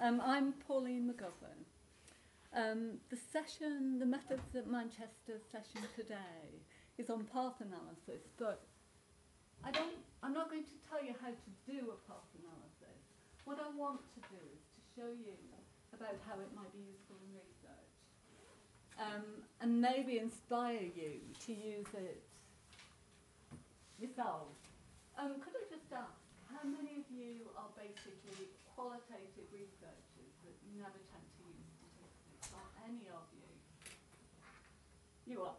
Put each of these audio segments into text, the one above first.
I'm Pauline McGovern. The Methods at Manchester session today is on path analysis, but I'm not going to tell you how to do a path analysis. What I want to do is to show you about how it might be useful in research, and maybe inspire you to use it yourself. Could I just ask, how many of you are basically qualitative researchers that never tend to use statistics? Are any of you? You are.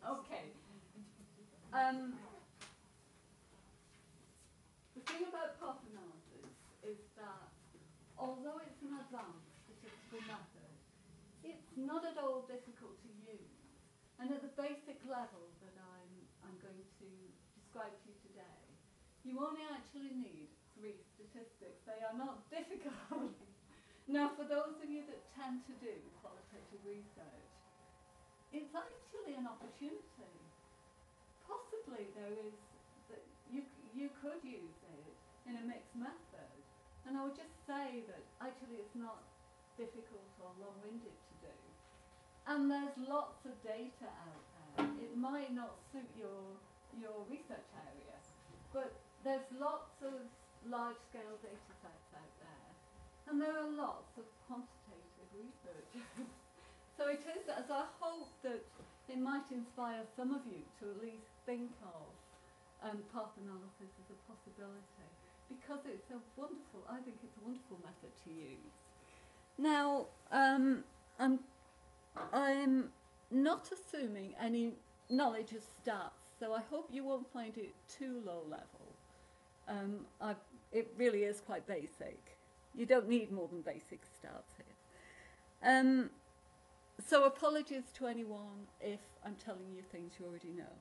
Okay. The thing about path analysis is that although it's an advanced statistical method, it's not at all difficult to use. And at the basic level that I'm going to describe to you today, you only actually need three statistics. They are not difficult. Now, for those of you that tend to do qualitative research, it's actually an opportunity. Possibly there is that you could use it in a mixed method, and I would just say that actually it's not difficult or long-winded to do, and there's lots of data out there. It might not suit your research area, but there's lots of large-scale data sets out there, and there are lots of quantitative researchers. So it is, as I hope that it might inspire some of you to at least think of path analysis as a possibility, because it's a wonderful, I think it's a wonderful method to use. Now, I'm not assuming any knowledge of stats, so I hope you won't find it too low level. It really is quite basic. You don't need more than basic stats here. So apologies to anyone if I'm telling you things you already know.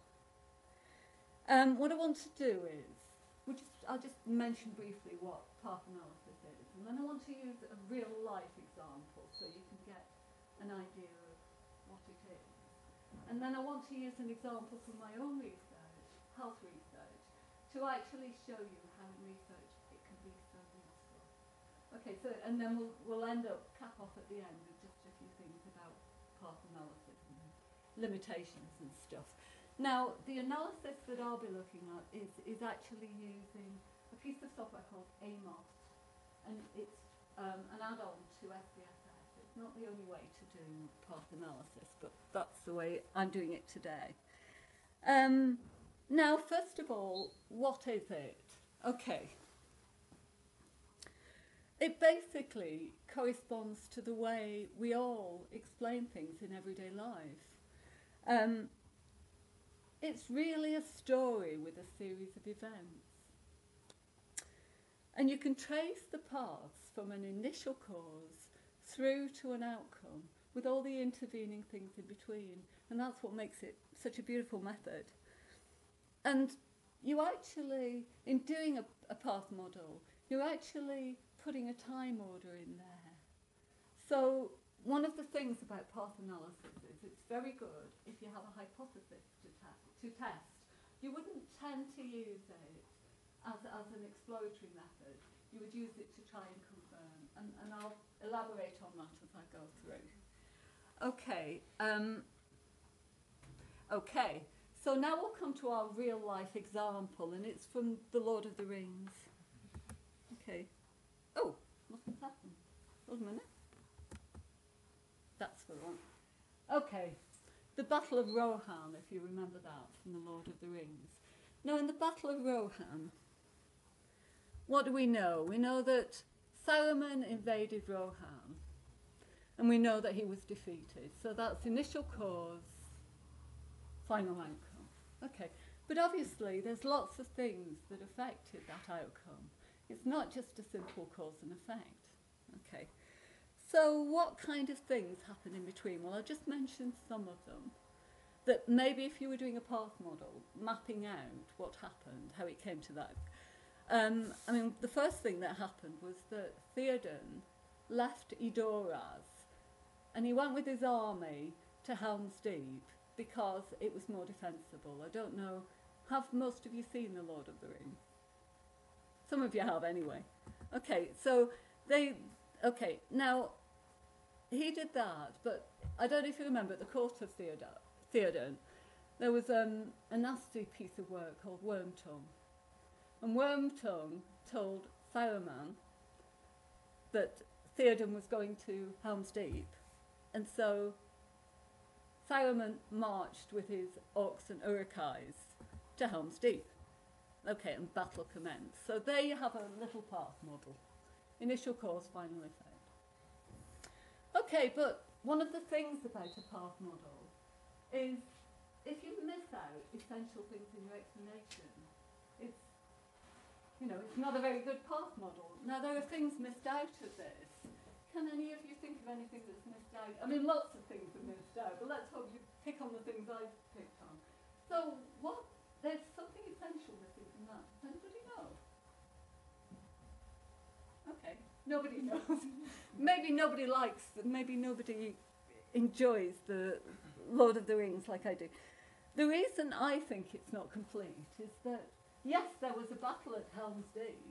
What I want to do is, I'll just mention briefly what path analysis is, and then I want to use a real-life example so you can get an idea of what it is. And then I want to use an example from my own research, health research, to actually show you how in research it can be so useful. Okay, so, and then we'll end up, cap off at the end with just a few things about path analysis and limitations and stuff. Now, the analysis that I'll be looking at is actually using a piece of software called AMOS, and it's an add-on to SPSS. It's not the only way to do path analysis, but that's the way I'm doing it today. Now, first of all, what is it? Okay. It basically corresponds to the way we all explain things in everyday life. It's really a story with a series of events. And you can trace the paths from an initial cause through to an outcome with all the intervening things in between. And that's what makes it such a beautiful method. And you actually, in doing a path model, you're actually putting a time order in there. So one of the things about path analysis is it's very good if you have a hypothesis to test. You wouldn't tend to use it as an exploratory method. You would use it to try and confirm, and I'll elaborate on that as I go through. Okay, so now we'll come to our real life example, and it's from The Lord of the Rings. Okay, oh, what has happened? Hold a minute. That's the one. Okay, the Battle of Rohan, if you remember that from The Lord of the Rings. Now, in the Battle of Rohan, what do we know? We know that Saruman invaded Rohan, and we know that he was defeated. So that's initial cause, final outcome. Okay, but obviously there's lots of things that affected that outcome. It's not just a simple cause and effect. Okay. So what kind of things happen in between? Well, I'll just mention some of them that maybe if you were doing a path model, mapping out what happened, how it came to that. I mean, the first thing that happened was that Theoden left Edoras and he went with his army to Helm's Deep because it was more defensible. I don't know, have most of you seen The Lord of the Rings? Some of you have anyway. Okay, so they, okay, now he did that, but I don't know if you remember at the court of Theoden, there was a nasty piece of work called Wormtongue. And Wormtongue told Saruman that Theoden was going to Helm's Deep. And so Saruman marched with his orcs and uruk-hais to Helm's Deep. Okay, and battle commenced. So there you have a little path model. Initial cause, final effect. Okay, but one of the things about a path model is if you miss out essential things in your explanation, it's, you know, it's not a very good path model. Now, there are things missed out of this. Can any of you think of anything that's missed out? I mean, lots of things are missed out, but let's hope you pick on the things I've picked on. So what? There's something essential missing from that. Does anybody know? Okay, nobody knows. Maybe nobody likes, maybe nobody enjoys the Lord of the Rings like I do. The reason I think it's not complete is that, yes, there was a battle at Helm's Deep,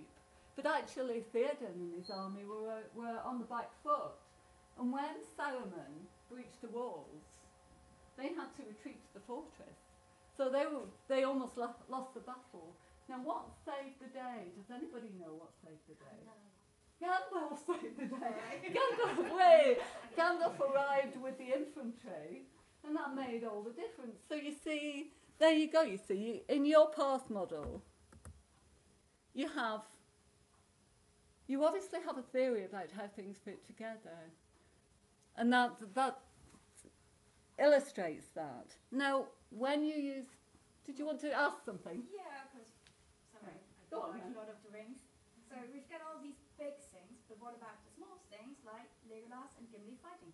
but actually Theoden and his army were on the back foot. And when Saruman breached the walls, they had to retreat to the fortress. So they almost lost the battle. Now, what saved the day? Does anybody know what saved the day? No. Gandalf saved the day. Gandalf, wait. Gandalf arrived with the infantry, and that made all the difference. So you see, there you go. You see, in your path model, you obviously have a theory about how things fit together, and that illustrates that. Now, when you use, did you want to ask something? Yeah, because, sorry, I like Lord of the Rings. So we've got all these big things, but what about the small things like Legolas and Gimli fighting?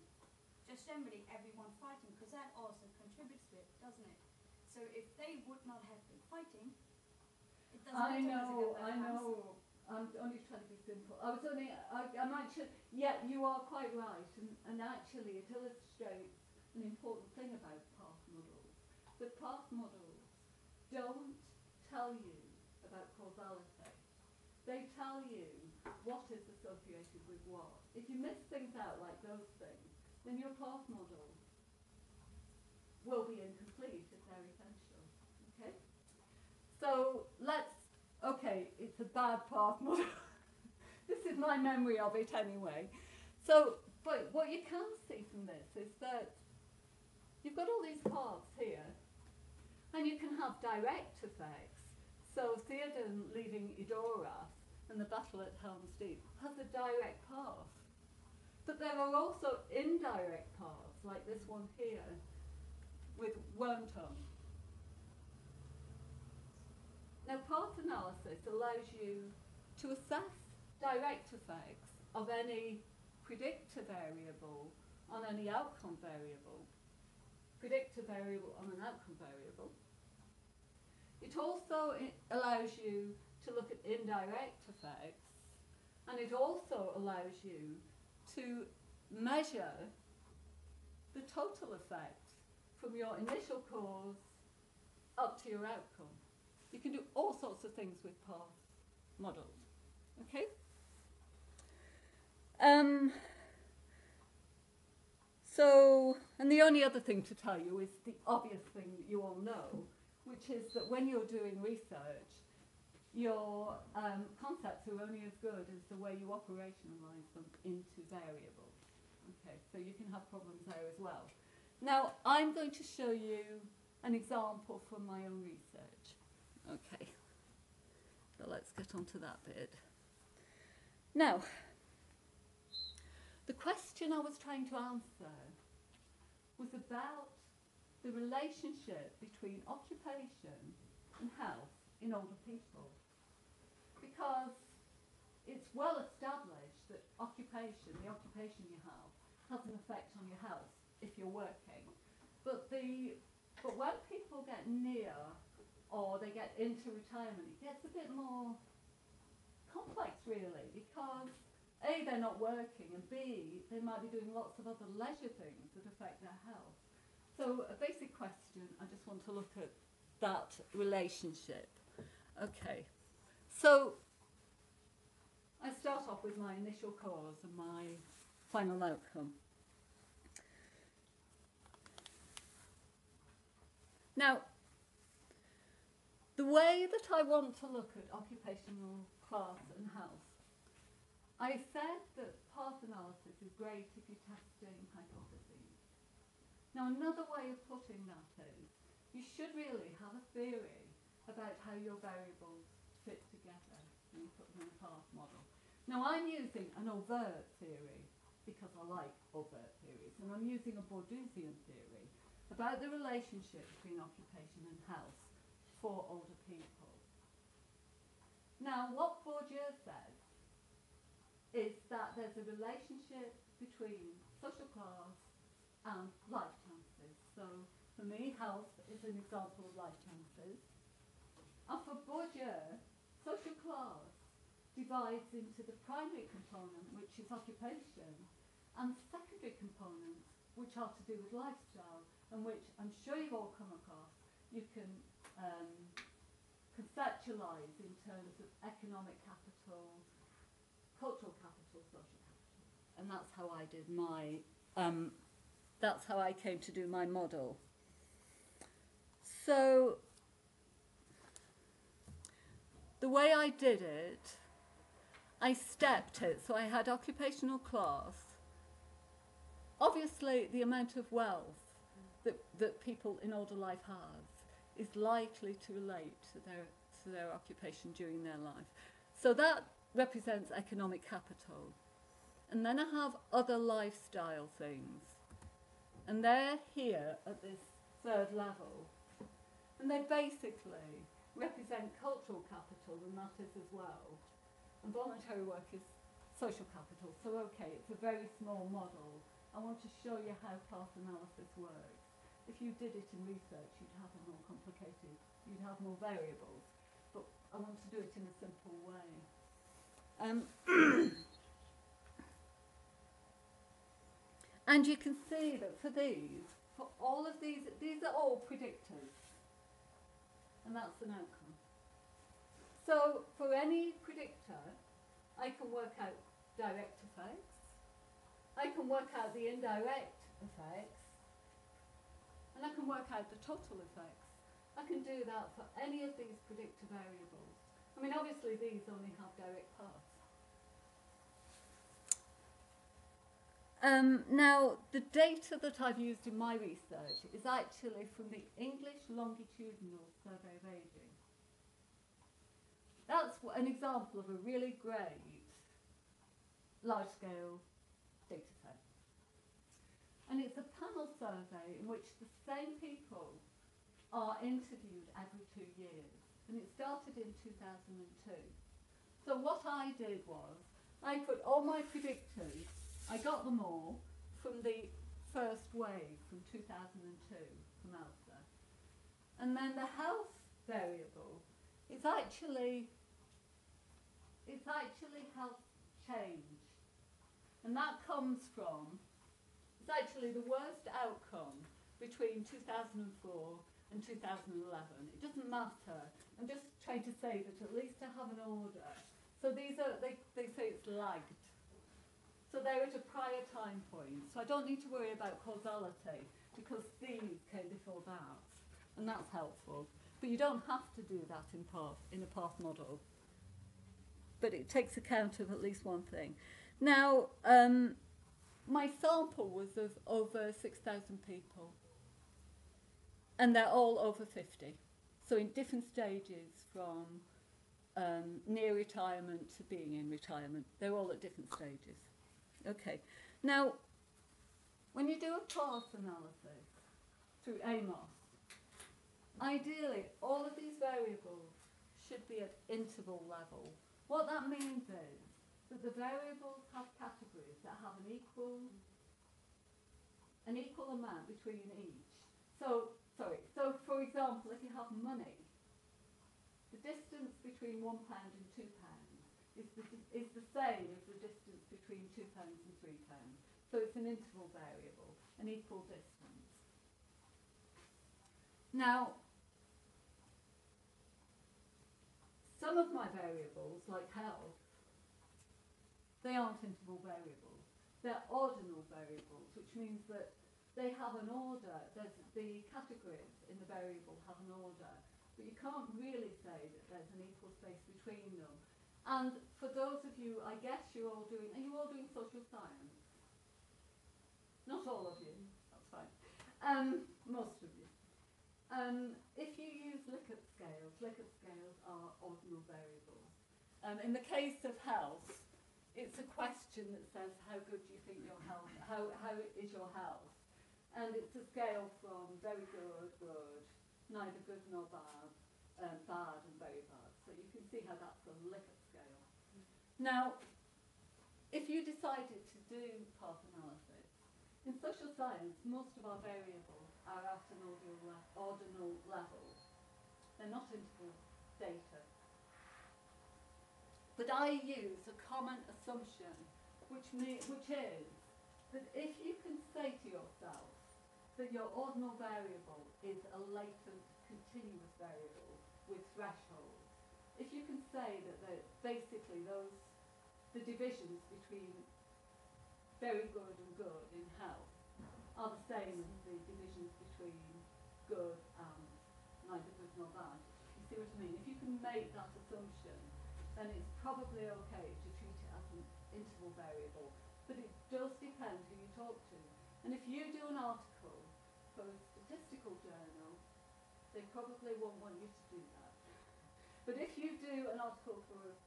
Just generally everyone fighting, because that also contributes to it, doesn't it? So if they would not have been fighting, it doesn't matter. I know. I'm only trying to be simple. I'm actually, yeah, you are quite right, and actually it illustrates an important thing about path models. But path models don't tell you about causality. They tell you what is associated with what. If you miss things out like those things, then your path model will be incomplete if they're essential. Okay? So it's a bad path model. This is my memory of it anyway. So, but what you can see from this is that you've got all these paths here. And you can have direct effects. So Theoden leaving Edoras and the battle at Helm's Deep has a direct path. But there are also indirect paths, like this one here, with Wormtongue. Now, path analysis allows you to assess direct effects of any predictor variable on any outcome variable. It also allows you to look at indirect effects, and it also allows you to measure the total effect from your initial cause up to your outcome. You can do all sorts of things with path models, okay? So, and the only other thing to tell you is the obvious thing that you all know, which is that when you're doing research, your concepts are only as good as the way you operationalize them into variables. Okay, so you can have problems there as well. Now, I'm going to show you an example from my own research. Okay, so let's get on to that bit. Now, the question I was trying to answer was about the relationship between occupation and health in older people, because it's well established that occupation, the occupation you have, has an effect on your health if you're working. But when people get near or they get into retirement, it gets a bit more complex, really, because A, they're not working, and B, they might be doing lots of other leisure things that affect their health. So a basic question, I just want to look at that relationship. Okay, so I start off with my initial cause and my final outcome. Now, the way that I want to look at occupational class and health, I said that path analysis is great if you test same hypotheses. Now, another way of putting that is, you should really have a theory about how your variables fit together when you put them in a path model. Now, I'm using an overt theory because I like overt theories, and I'm using a Bourdieuian theory about the relationship between occupation and health for older people. Now, what Bourdieu says is that there's a relationship between social class and life chances. So, for me, health is an example of life chances. And for Bourdieu, social class divides into the primary component, which is occupation, and secondary components, which are to do with lifestyle, and which I'm sure you've all come across. You can conceptualise in terms of economic capital, cultural capital, social capital, and that's how I did my. That's how I came to do my model. So the way I did it, I stepped it. So I had occupational class. Obviously, the amount of wealth that people in older life have is likely to relate to their occupation during their life. So that represents economic capital. And then I have other lifestyle things. And they're here at this third level. And they basically represent cultural capital, and that is as well. And voluntary work is social capital. So okay, it's a very small model. I want to show you how path analysis works. If you did it in research, you'd have it more complicated, you'd have more variables, but I want to do it in a simple way. And you can see that for these, for all of these are all predictors, and that's an outcome. So for any predictor, I can work out direct effects, I can work out the indirect effects, and I can work out the total effects. I can do that for any of these predictor variables. I mean, obviously, these only have direct paths. Now, the data that I've used in my research is actually from the English Longitudinal Survey of Aging. That's an example of a really great large-scale data set. And it's a panel survey in which the same people are interviewed every 2 years. And it started in 2002. So what I did was, I put all my predictors, I got them all from the first wave, from 2002, from ALSA. And then the health variable is actually health change. And that comes from actually the worst outcome between 2004 and 2011. It doesn't matter. I'm just trying to say that at least I have an order. So these are, they say it's lagged. So they're at a prior time point. So I don't need to worry about causality because these came before that. And that's helpful. But you don't have to do that in a path model. But it takes account of at least one thing. Now, my sample was of over 6,000 people, and they're all over 50, so in different stages from near retirement to being in retirement. They're all at different stages. Okay, now, when you do a class analysis through AMOS, ideally all of these variables should be at interval level. What that means is, that the variables have categories that have an equal amount between each. So for example, if you have money, the distance between £1 and £2 is the same as the distance between £2 and £3. So it's an interval variable, an equal distance. Now, some of my variables, like health, They aren't interval variables. They're ordinal variables, which means that they have an order. There's the categories in the variable have an order, but you can't really say that there's an equal space between them. And for those of you, I guess you're all doing, are you all doing social science? Not all of you, that's fine. Most of you. If you use Likert scales are ordinal variables. In the case of health, it's a question that says how good do you think your health, how is your health? And it's a scale from very good, good, neither good nor bad, bad and very bad. So you can see how that's a Likert scale. Now, if you decided to do path analysis, in social science, most of our variables are at an ordinal level. They're not interval data. But I use a common assumption, which is that if you can say to yourself that your ordinal variable is a latent continuous variable with thresholds, if you can say that basically the divisions between very good and good in health are the same as the divisions between good and neither good nor bad, you see what I mean? If you can make that assumption, then it's probably okay to treat it as an interval variable. But it does depend who you talk to. And if you do an article for a statistical journal, they probably won't want you to do that. But if you do an article for a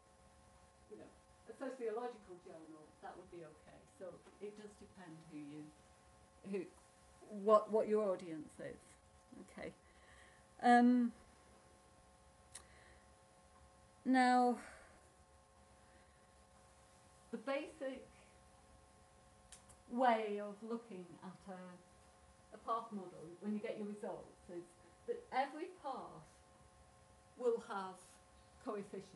sociological journal, that would be okay. So it does depend what your audience is. Okay. Now, the basic way of looking at a path model when you get your results is that every path will have coefficients.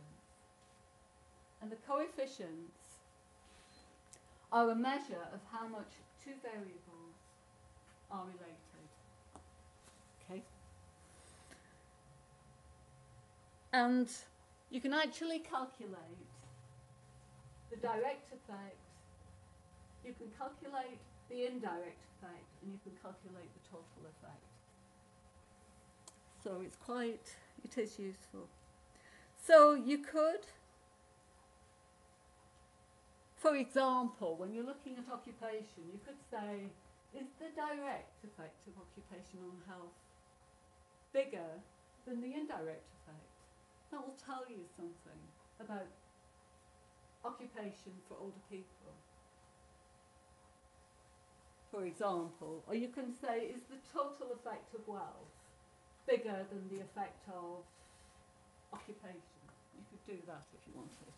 And the coefficients are a measure of how much two variables are related. Okay? And you can actually calculate the direct effect, you can calculate the indirect effect, and you can calculate the total effect. So it's quite, it is useful. So you could, for example, when you're looking at occupation, you could say, is the direct effect of occupation on health bigger than the indirect effect? That will tell you something about occupation for older people, for example. Or you can say, is the total effect of wealth bigger than the effect of occupation? You could do that if you wanted.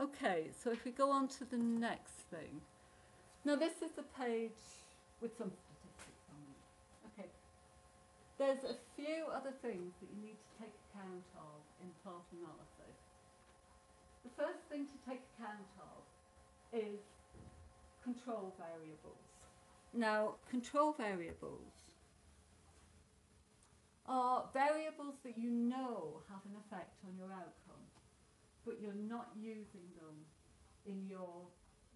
Okay, so if we go on to the next thing. Now this is a page with some statistics on it. Okay. There's a few other things that you need to take account of in path analysis. The first thing to take account of is control variables. Now, control variables are variables that you know have an effect on your outcome, but you're not using them in your,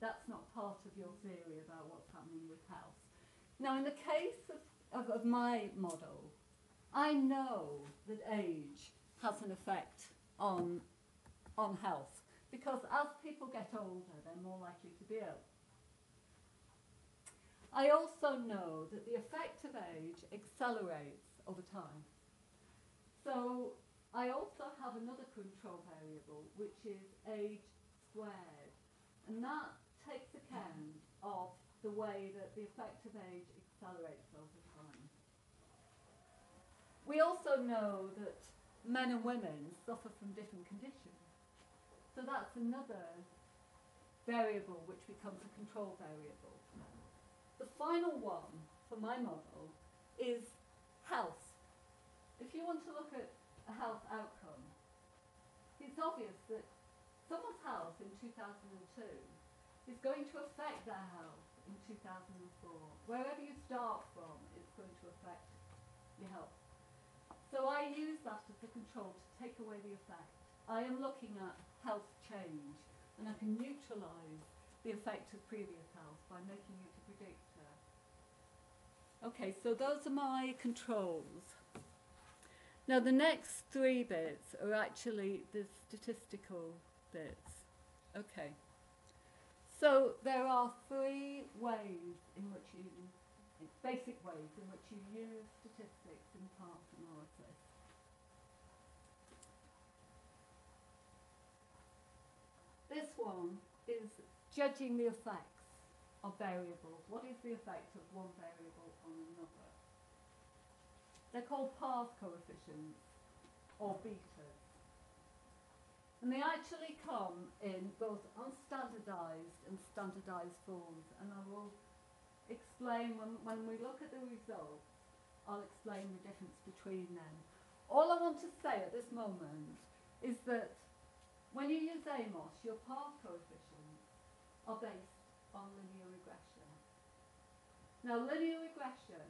that's not part of your theory about what's happening with health. Now, in the case of my model, I know that age has an effect on health, because as people get older, they're more likely to be ill. I also know that the effect of age accelerates over time. So I also have another control variable, which is age squared, and that takes account of the way that the effect of age accelerates over time. We also know that men and women suffer from different conditions. So that's another variable which becomes a control variable. The final one for my model is health. If you want to look at a health outcome, it's obvious that someone's health in 2002 is going to affect their health in 2004. Wherever you start from, it's going to affect your health. So I use that as the control to take away the effect I am looking at health change, and I can neutralise the effect of previous health by making it a predictor. Okay, so those are my controls. Now the next three bits are actually the statistical bits. Okay, so there are three ways in which basic ways in which you use statistics in part analysis. This one is judging the effects of variables. What is the effect of one variable on another? They're called path coefficients, or betas. And they actually come in both unstandardized and standardized forms. And I will explain, when we look at the results, I'll explain the difference between them. All I want to say at this moment is that when you use AMOS, your path coefficients are based on linear regression. Now, linear regression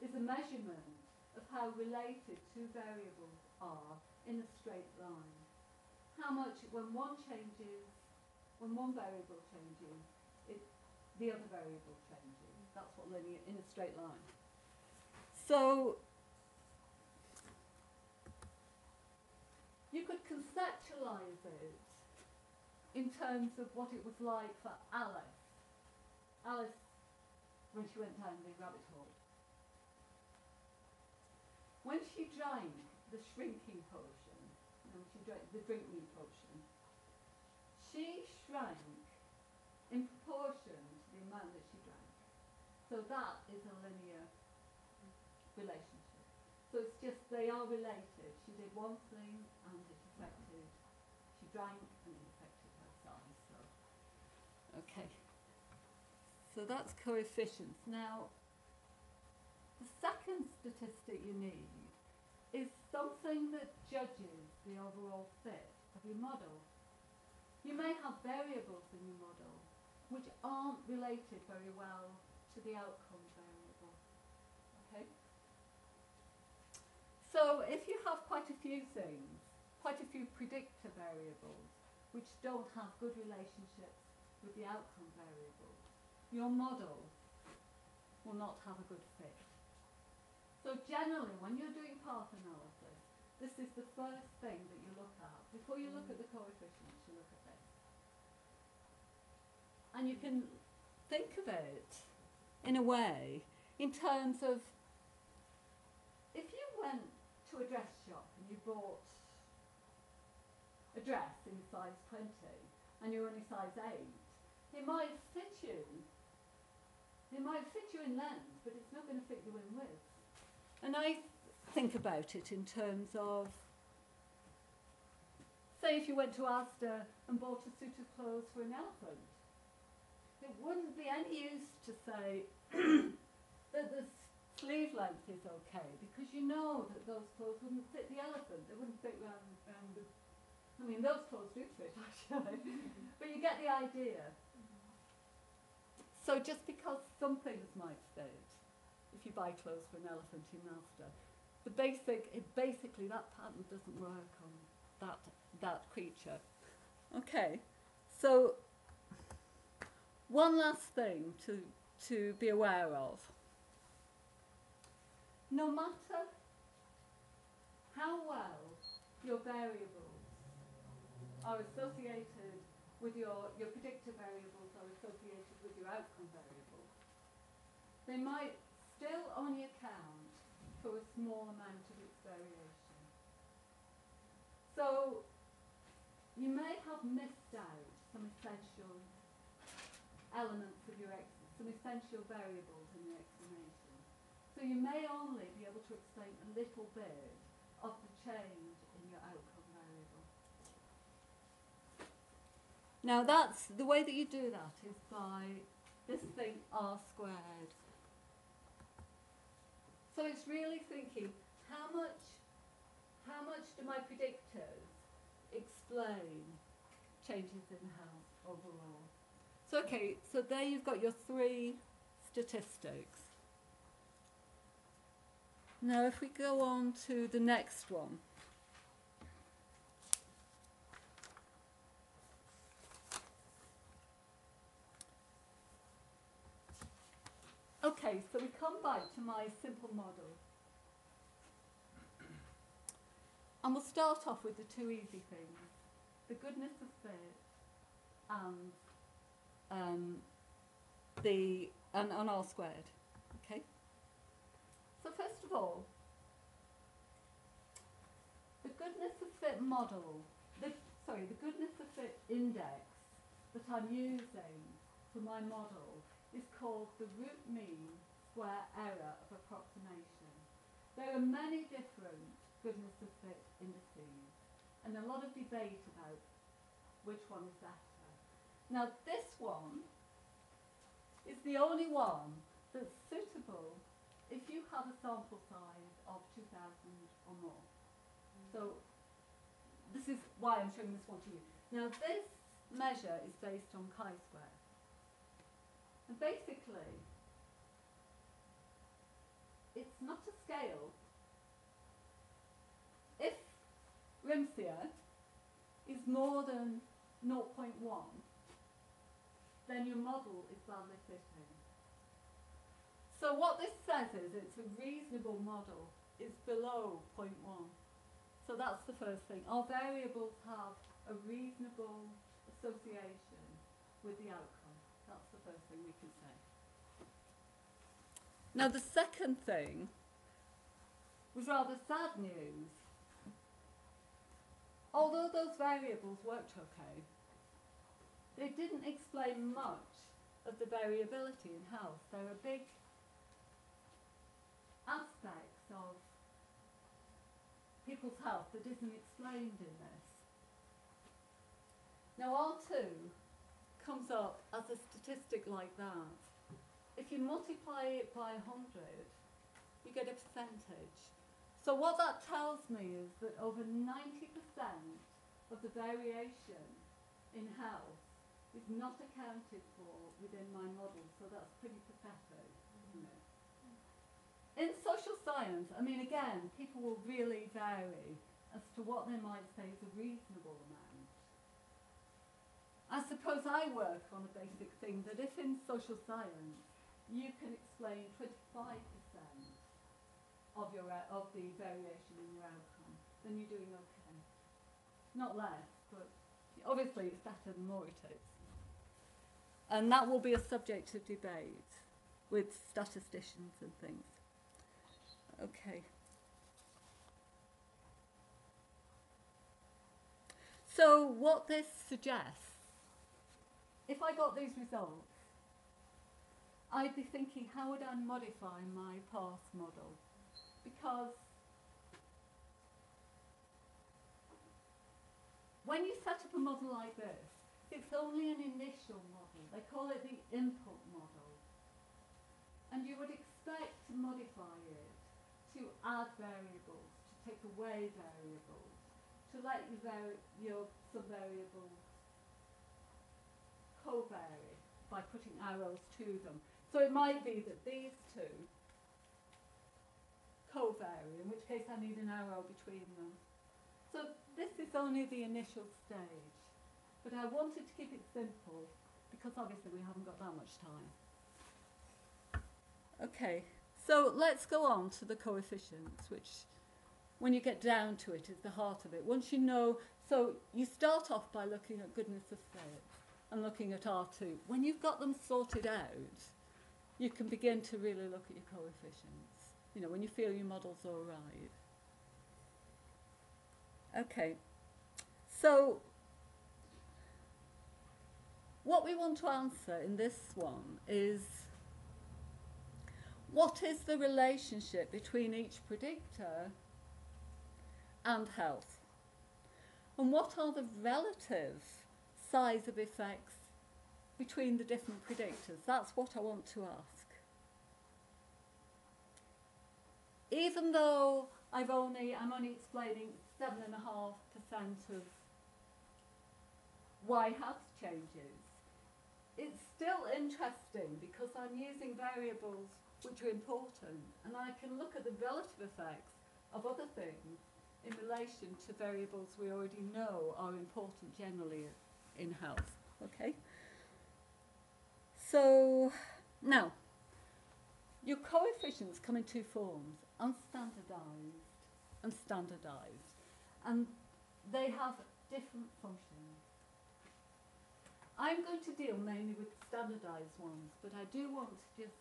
is a measurement of how related two variables are in a straight line. How much, when one variable changes, the other variable changes. That's what linear, in a straight line. So, you could conceptualize it in terms of what it was like for Alice. Alice, when she went down the rabbit hole. When she drank the shrinking potion, when she drank the drink me potion, she shrank in proportion to the amount that she drank. So that is a linear relationship. So it's just, they are related. She did one thing and it affected, she drank and it affected her size. So. Okay, so that's coefficients. Now, the second statistic you need is something that judges the overall fit of your model. You may have variables in your model which aren't related very well to the outcome variable, okay? So if you have quite a few things, quite a few predictor variables, which don't have good relationships with the outcome variable, your model will not have a good fit. So generally, when you're doing path analysis, this is the first thing that you look at. Before you look at the coefficients, you look at this. And you can think of it, in a way, in terms of, if you went to a dress shop and you bought a dress in size 20 and you're only size 8, it might fit you in length, but it's not going to fit you in width. And I think about it in terms of, say if you went to Asda and bought a suit of clothes for an elephant, it wouldn't be any use to say that the sleeve length is okay, because you know that those clothes wouldn't fit the elephant. They wouldn't fit round the... I mean, those clothes do fit, actually. But you get the idea. So just because some things might fit, if you buy clothes for an elephant in Asda, basically that pattern doesn't work on that creature. Okay, so one last thing to be aware of. No matter how well your variables are associated with your predictor variables are associated with your outcome variable, they might still only account for a small amount of its variation. So you may have missed out some essential elements of your, some essential variables in your explanation. So you may only be able to explain a little bit of the change in your outcome variable. Now that's, the way that you do that is by this thing R squared. So it's really thinking, how much do my predictors explain changes in health overall? So okay, so there you've got your three statistics. Now if we go on to the next one, Okay, so we come back to my simple model. And we'll start off with the two easy things, the goodness of spirit and and R squared. Okay. So first of all, the goodness of fit model, the goodness of fit index that I'm using for my model is called the root mean square error of approximation. There are many different goodness of fit indices, and a lot of debate about which one is better. Now this one is the only one that's suitable if you have a sample size of 2,000 or more. So this is why I'm showing this one to you. Now this measure is based on chi-square. And basically, it's not a scale. If RMSEA is more than 0.1, then your model is badly fitting. So what this says is it's a reasonable model. It's below 0.1. So that's the first thing. Our variables have a reasonable association with the outcome. That's the first thing we can say. Now the second thing was rather sad news. Although those variables worked okay, they didn't explain much of the variability in health. There are big aspects of people's health that isn't explained in this. Now R2 comes up as a statistic like that. If you multiply it by 100, you get a percentage. So what that tells me is that over 90% of the variation in health is not accounted for within my model, so that's pretty pathetic, isn't it? In social science, I mean, again, people will really vary as to what they might say is a reasonable amount. I suppose I work on a basic thing that if in social science you can explain 25% of the variation in your outcome, then you're doing okay. Not less, but obviously it's better the more it is. And that will be a subject of debate with statisticians and things. Okay. So what this suggests, if I got these results, I'd be thinking, how would I modify my past model? Because when you set up a model like this, it's only an initial model. They call it the input model. And you would expect to modify it, to add variables, to take away variables, to let your sub-variables co-vary by putting arrows to them. So it might be that these two co-vary, in which case I need an arrow between them. So this is only the initial stage, but I wanted to keep it simple because obviously we haven't got that much time. Okay. So let's go on to the coefficients, which when you get down to it is the heart of it. Once you know, so you start off by looking at goodness of fit and looking at R2. When you've got them sorted out, you can begin to really look at your coefficients, you know, when you feel your model's all right. Okay, so what we want to answer in this one is, what is the relationship between each predictor and health? And what are the relative size of effects between the different predictors? That's what I want to ask. Even though I'm only explaining 7.5% of why health changes, it's still interesting because I'm using variables which are important, and I can look at the relative effects of other things in relation to variables we already know are important generally in health. Okay? So, now, Your coefficients come in two forms, unstandardised and standardised, and they have different functions. I'm going to deal mainly with standardised ones, but I do want to just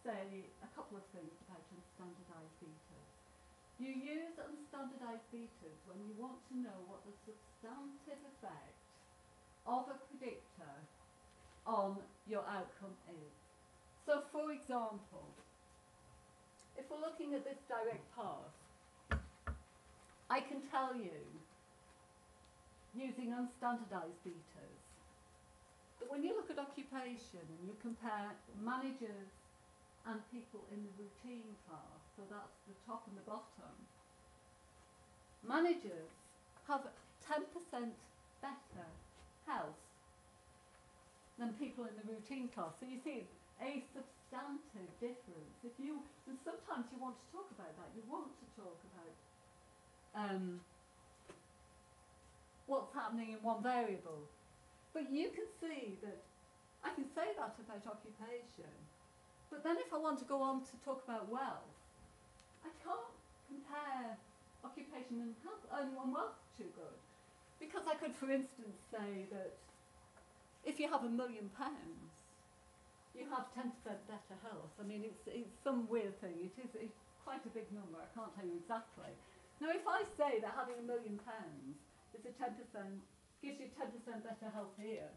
say a couple of things about unstandardised betas. You use unstandardised betas when you want to know what the substantive effect of a predictor on your outcome is. So for example, if we're looking at this direct path, I can tell you, using unstandardized betas, that when you look at occupation and you compare managers and people in the routine class, so that's the top and the bottom, managers have 10% better health than people in the routine class. So you see a substantive difference. If you, and sometimes you want to talk about that, you want to talk about what's happening in one variable. But you can see that, I can say that about occupation, but then if I want to go on to talk about wealth, I can't compare occupation and health, and wealth too good. Because I could, for instance, say that if you have £1 million, you have 10% better health. I mean, it's some weird thing. It's quite a big number. I can't tell you exactly. Now, if I say that having £1 million is a 10%, gives you 10% better health here,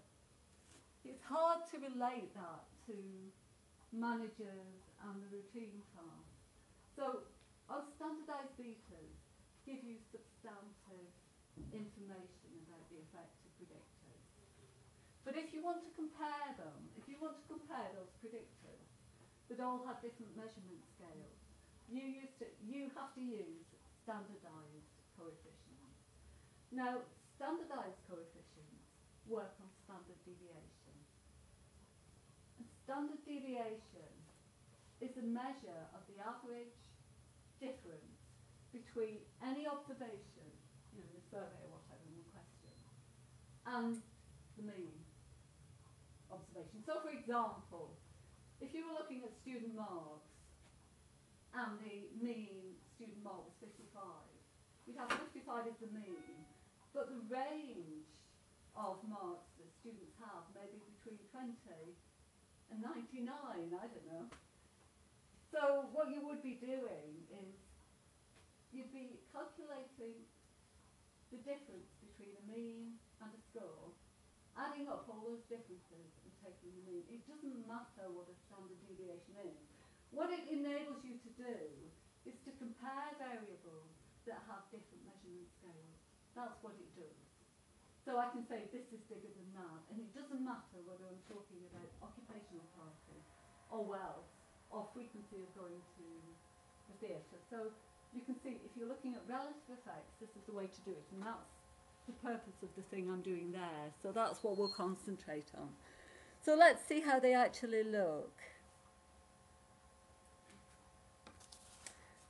it's hard to relate that to managers and the routine class. So, our standardised betas give you substantive information about the effect of predictors. But if you want to compare them, if you want to compare those predictors that all have different measurement scales, you have to use standardised coefficients. Now, standardised coefficients work on standard deviation. And standard deviation is a measure of the average difference between any observation, the survey or whatever, in question, and the mean observation. So for example, if you were looking at student marks and the mean student mark was 55, you'd have 55 as the mean, but the range of marks that students have may be between 20 and 99, I don't know. So what you would be doing is you'd be calculating the difference between a mean and a score, adding up all those differences and taking the mean. It doesn't matter what a standard deviation is. What it enables you to do is to compare variables that have different measurement scales. That's what it does. So I can say this is bigger than that, and it doesn't matter whether I'm talking about occupational classes or wealth or frequency of going to the theatre. So you can see, if you're looking at relative effects, this is the way to do it, and that's the purpose of the thing I'm doing there. So that's what we'll concentrate on. So let's see how they actually look.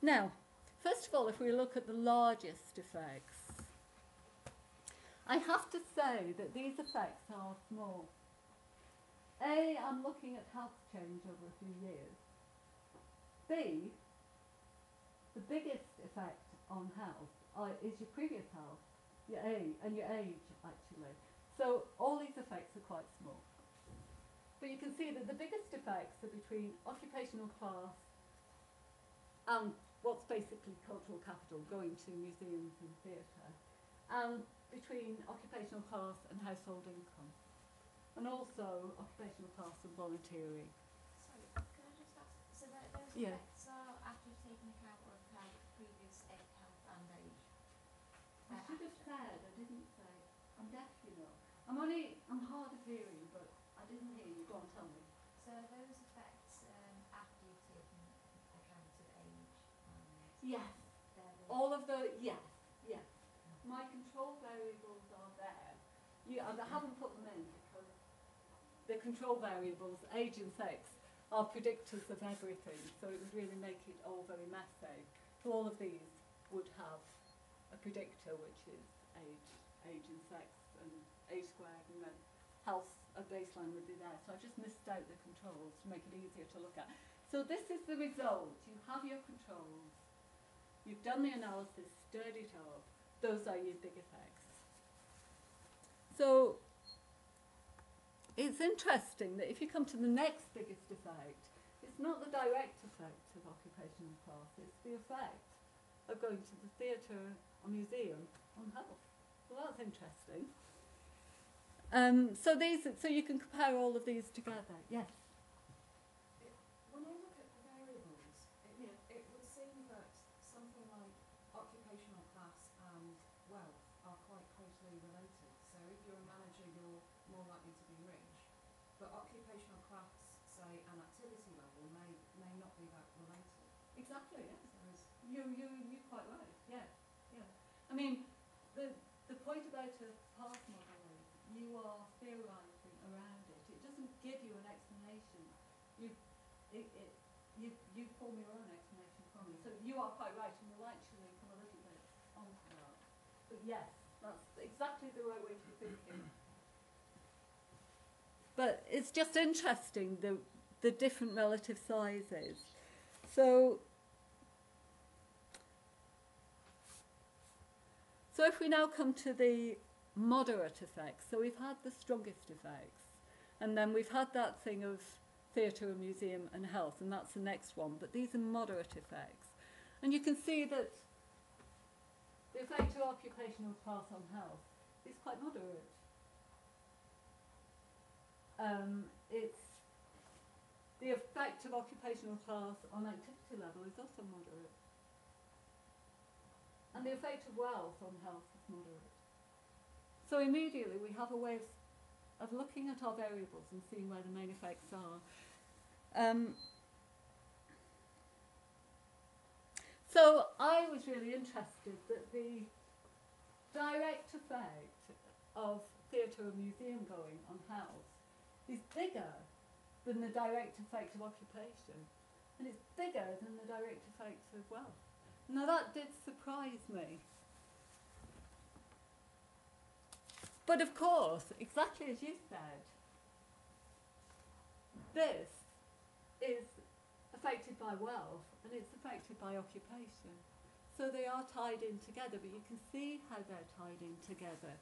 Now, first of all, if we look at the largest effects, I have to say that these effects are small. A, I'm looking at health change over a few years. B, the biggest effect on health is your previous health, your age, and your age, actually. So all these effects are quite small. But you can see that the biggest effects are between occupational class and what's basically cultural capital, going to museums and theatre, and between occupational class and household income, and also occupational class and volunteering. Sorry, can I just ask, so that those effects are after taking account of previous age, health and age? I should have said, I didn't say, I'm deaf, I'm hard of hearing, but I didn't hear you, go on, tell me. So are those effects after you've taken account of age? Yes, all of the, yes. My control variables are there. And I haven't put them in because the control variables, age and sex, are predictors of everything, so it would really make it all very messy. So all of these would have a predictor, which is age and sex, and age squared, and then health, a baseline would be there. So I just missed out the controls to make it easier to look at. So this is the result. You have your controls. You've done the analysis, stirred it up. Those are your big effects. So it's interesting that if you come to the next biggest effect, it's not the direct effect of occupational class, it's the effect of going to the theatre or museum on health. Well, that's interesting. So you can compare all of these together. Yes? When I look at the variables, it would seem that something like occupational class and wealth are quite closely related. So if you're a manager, you're more likely to be rich. But occupational class, say, and activity level may not be that related. Exactly, yes. So you're quite right, yeah. Yeah. I mean, the point about a path model is you are theorising around it. It doesn't give you an explanation. You form your own explanation from it. So you are quite right, and we'll actually come a little bit on to that. But yes, that's exactly the right way to be thinking. But it's just interesting, the different relative sizes. So if we now come to the moderate effects, so we've had the strongest effects, and then we've had that thing of theatre and museum and health, and that's the next one, but these are moderate effects. And you can see that the effect of occupational class on health is quite moderate. It's the effect of occupational class on activity level is also moderate. And the effect of wealth on health is moderate. So immediately we have a way of looking at our variables and seeing where the main effects are. So I was really interested that the direct effect of theatre and museum going on health is bigger than the direct effect of occupation, and it's bigger than the direct effect of wealth. Now that did surprise me. But of course, exactly as you said, this is affected by wealth and it's affected by occupation. So they are tied in together, but you can see how they're tied in together.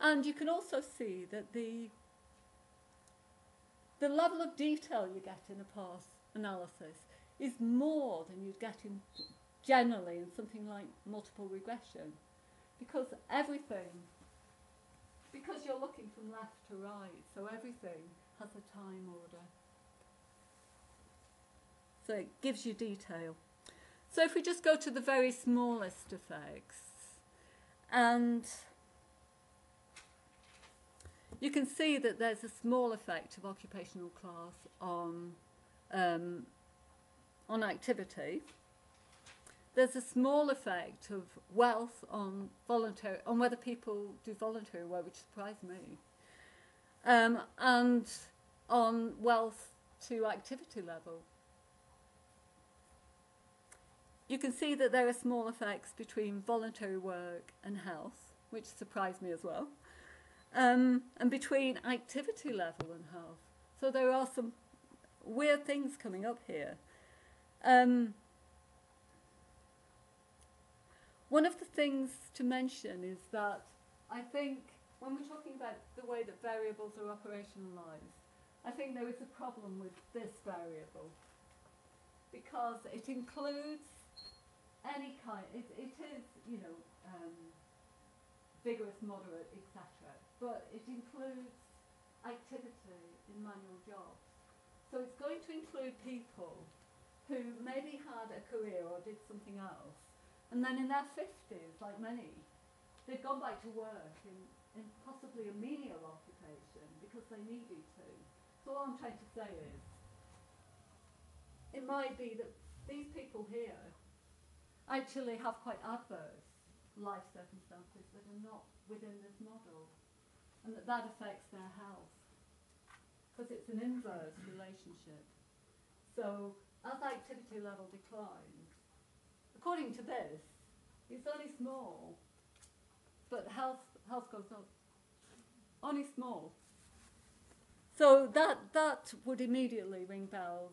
And you can also see that the level of detail you get in a path analysis is more than you'd get in generally in something like multiple regression, because because you're looking from left to right, so everything has a time order. So it gives you detail. So if we just go to the very smallest effects, and you can see that there's a small effect of occupational class on activity. There's a small effect of wealth on whether people do voluntary work, which surprised me, and on wealth to activity level. You can see that there are small effects between voluntary work and health, which surprised me as well. And between activity level and health. So there are some weird things coming up here. One of the things to mention is that I think when we're talking about the way that variables are operationalized, I think there is a problem with this variable because it includes any kind, it is, you know, vigorous, moderate, etc. But it includes activity in manual jobs. So it's going to include people who maybe had a career or did something else, and then in their 50s, like many, they've gone back to work in possibly a menial occupation because they needed to. So all I'm trying to say is, it might be that these people here actually have quite adverse life circumstances that are not within this model, and that affects their health because it's an inverse relationship. So as activity level declines, according to this, it's only small, but health goes up. honest mole. So that would immediately ring bells.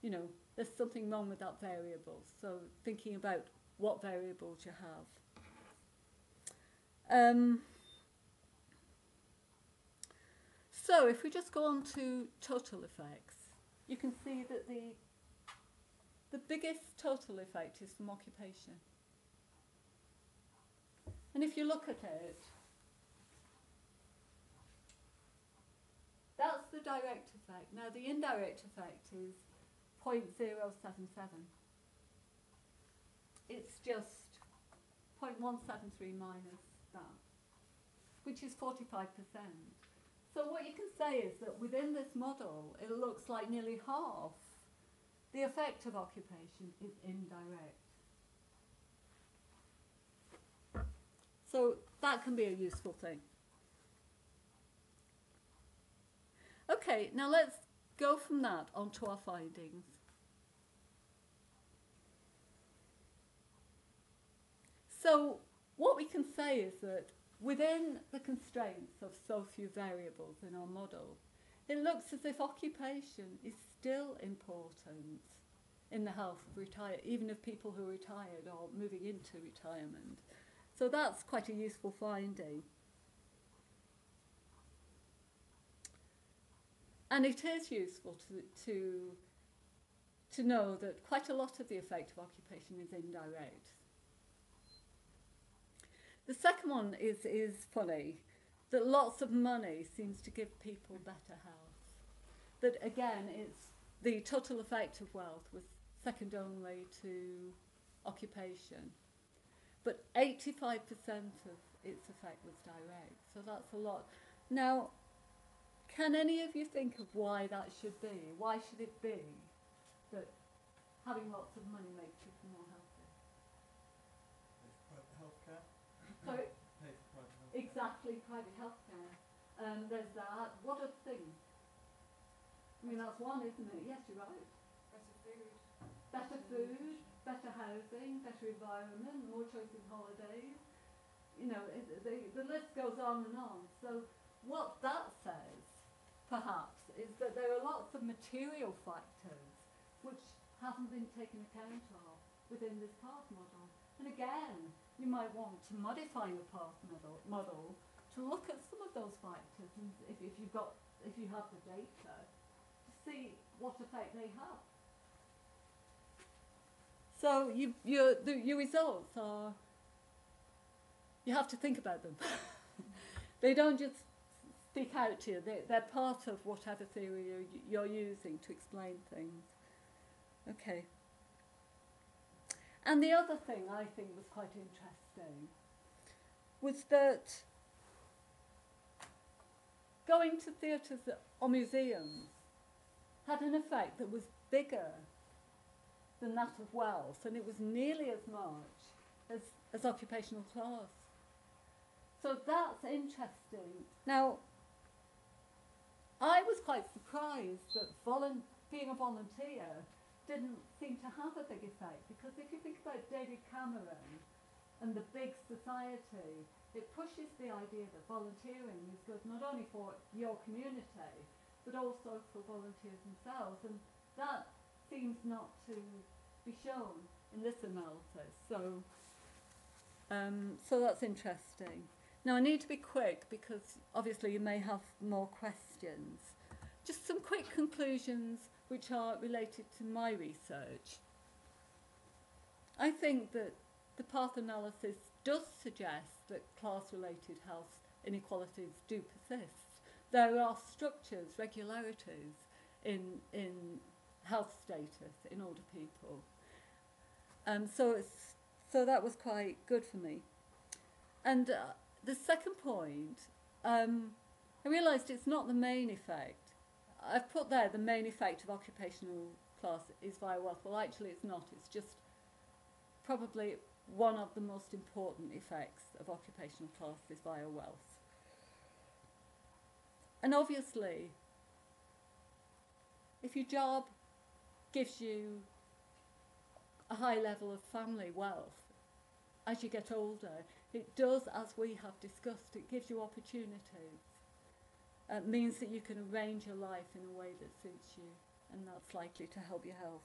You know, there's something wrong with that variable. So thinking about what variables you have. So if we just go on to total effects, you can see that the biggest total effect is from occupation. And if you look at it, that's the direct effect. Now, the indirect effect is 0.077. It's just 0.173 minus that, which is 45%. So what you can say is that within this model, it looks like nearly half the effect of occupation is indirect. So that can be a useful thing. Okay, now let's go from that onto our findings. So what we can say is that within the constraints of so few variables in our model, it looks as if occupation is still important in the health of even of people who are retired or moving into retirement. So that's quite a useful finding. And it is useful to know that quite a lot of the effect of occupation is indirect. The second one is funny, that lots of money seems to give people better health. That again, it's the total effect of wealth was second only to occupation. But 85% of its effect was direct, so that's a lot. Now, can any of you think of why that should be? Why should it be that having lots of money makes people more healthy? So exactly, private healthcare. There's that. What a thing. I mean, that's one, isn't it? Yes, you're right. Better food. Better food, better housing, better environment, more choice in holidays. You know, the list goes on and on. So what that says, perhaps, is that there are lots of material factors which haven't been taken account of within this path model. And again, you might want to modify your path model to look at some of those factors, and if you have the data, to see what effect they have. So your results are, you have to think about them. They don't just stick out to you. They're part of whatever theory you're using to explain things. Okay. And the other thing I think was quite interesting was that going to theatres or museums had an effect that was bigger than that of wealth, and it was nearly as much as occupational class. So that's interesting. Now, I was quite surprised that being a volunteer didn't seem to have a big effect, because if you think about David Cameron and the big society, it pushes the idea that volunteering is good not only for your community, but also for volunteers themselves, and that seems not to be shown in this analysis, so that's interesting. Now I need to be quick, because obviously you may have more questions. Just some quick conclusions which are related to my research. I think that the path analysis does suggest that class-related health inequalities do persist. There are structures, regularities in health status in older people. So that was quite good for me. And the second point, I realised it's not the main effect. I've put there the main effect of occupational class is via wealth. Well, actually it's not. It's just probably one of the most important effects of occupational class is via wealth. And obviously, if your job gives you a high level of family wealth as you get older, it does, as we have discussed, it gives you opportunities means that you can arrange your life in a way that suits you, and that's likely to help your health.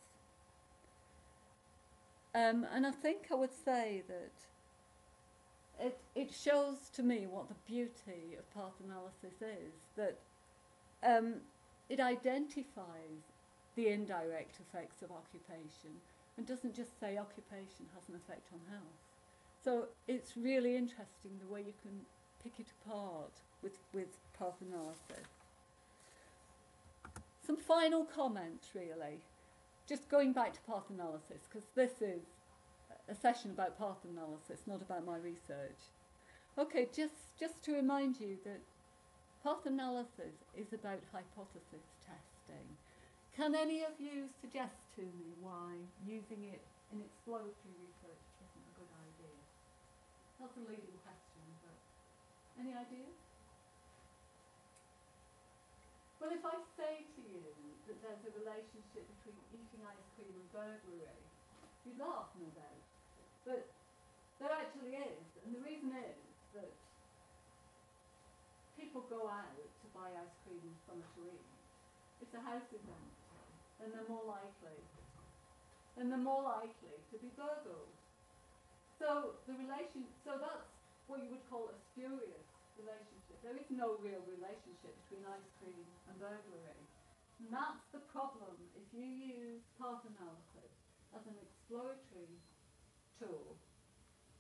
And I think I would say that it shows to me what the beauty of path analysis is, that it identifies the indirect effects of occupation and doesn't just say occupation has an effect on health. So it's really interesting the way you can pick it apart with path analysis. Some final comments, really. Just going back to path analysis, because this is a session about path analysis, not about my research. Okay, just to remind you that path analysis is about hypothesis testing. Can any of you suggest to me why using it in exploratory research isn't a good idea? That's a leading question, but any ideas? Well, if I say to you that there's a relationship between eating ice cream and burglary, you laugh, no doubt. But there actually is, and the reason is that people go out to buy ice cream and summer to eat. If the house is empty, then they're more likely. And they're more likely to be burgled. So the relation, so that's what you would call a spurious relationship. There is no real relationship between ice cream and burglary. And that's the problem if you use path analysis as an exploratory tool.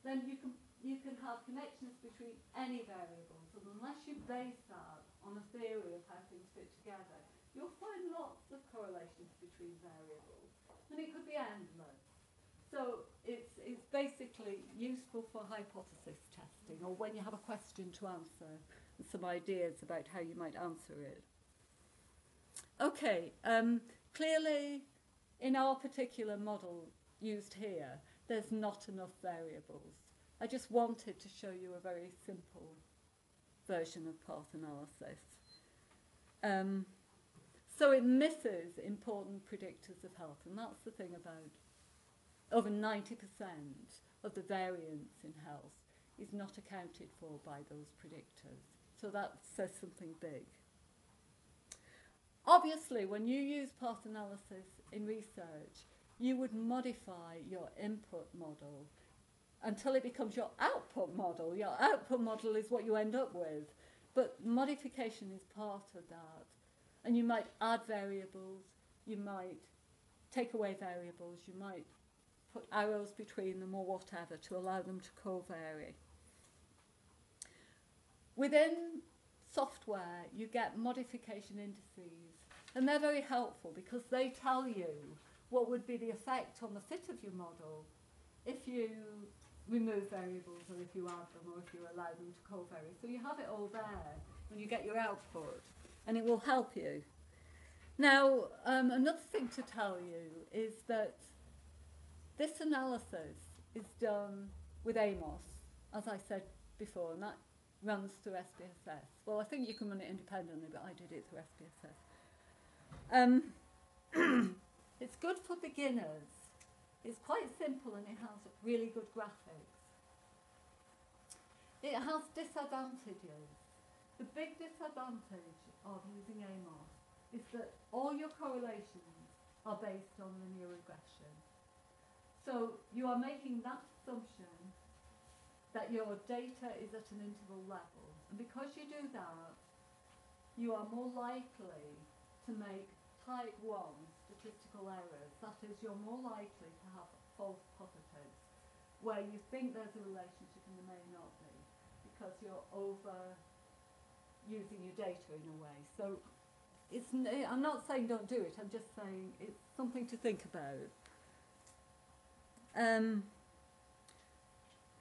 Then you can have connections between any variables, and unless you base that on a theory of how things fit together, you'll find lots of correlations between variables, and it could be endless. So it's basically useful for hypothesis testing, or when you have a question to answer, and some ideas about how you might answer it. Okay, clearly in our particular model used here, there's not enough variables. I just wanted to show you a very simple version of path analysis. So it misses important predictors of health, and that's the thing about over 90% of the variance in health is not accounted for by those predictors. So that says something big. Obviously, when you use path analysis in research, you would modify your input model until it becomes your output model. Your output model is what you end up with, but modification is part of that. And you might add variables, you might take away variables, you might put arrows between them or whatever to allow them to co-vary. Within software, you get modification indices, and they're very helpful because they tell you what would be the effect on the fit of your model if you remove variables or if you add them or if you allow them to co-vary. So you have it all there when you get your output, and it will help you. Now, another thing to tell you is that this analysis is done with AMOS, as I said before, and that runs through SPSS. Well, I think you can run it independently, but I did it through SPSS. It's good for beginners. It's quite simple and it has really good graphics. It has disadvantages. The big disadvantage of using AMOS is that all your correlations are based on linear regression. So you are making that assumption that your data is at an interval level. And because you do that, you are more likely to make type 1 statistical errors. That is, you're more likely to have false positives, where you think there's a relationship and there may not be, because you're over using your data in a way. So I'm not saying don't do it, I'm just saying it's something to think about.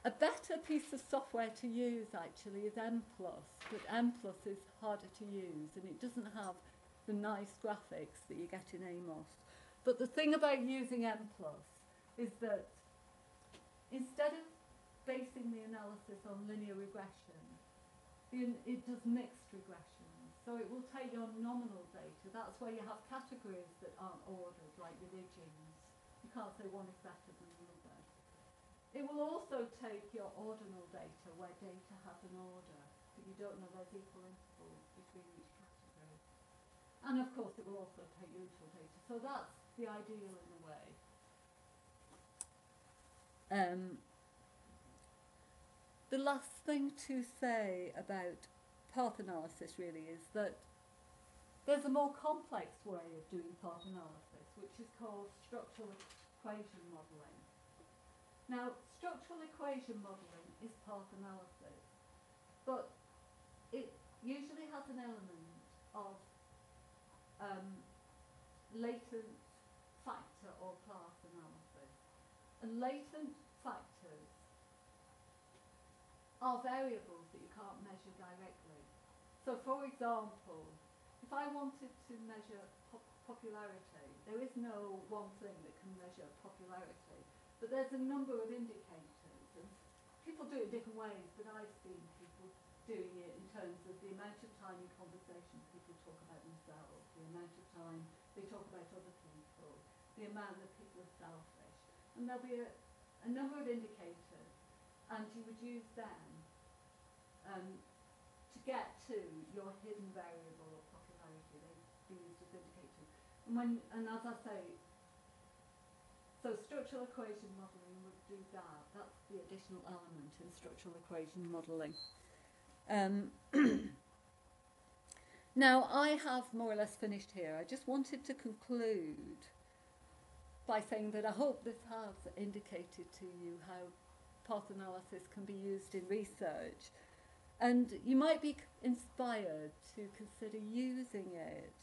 A better piece of software to use actually is Mplus, but Mplus is harder to use and it doesn't have the nice graphics that you get in AMOS. But the thing about using Mplus is that instead of basing the analysis on linear regression, it does mixed regression. So it will take your nominal data. That's where you have categories that aren't ordered, like religions. You can't say one is better than the other. It will also take your ordinal data, where data has an order, but you don't know there's equal intervals. in each category. And of course it will also take useful data. So that's the ideal in a way. The last thing to say about path analysis really is that there's a more complex way of doing path analysis, which is called structural equation modelling. Now, structural equation modelling is path analysis, but it usually has an element of latent factor or class analysis. And latent factors are variables that you can't measure directly. So for example, if I wanted to measure popularity, there is no one thing that can measure popularity, but there's a number of indicators, and people do it in different ways, but I've seen people doing it in terms of the amount of time in conversations people talk about themselves, the amount of time they talk about other people, the amount that people are selfish, and there'll be a number of indicators, and you would use them to get to your hidden variable or popularity. They be used as indicators. And as I say, so structural equation modelling would do that. That's the additional element in structural equation modelling. Now, I have more or less finished here. I just wanted to conclude by saying that I hope this has indicated to you how path analysis can be used in research, and you might be inspired to consider using it